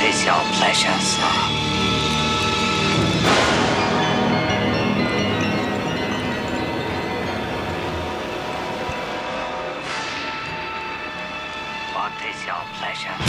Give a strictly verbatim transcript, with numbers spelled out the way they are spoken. What is your pleasure, sir? What is your pleasure?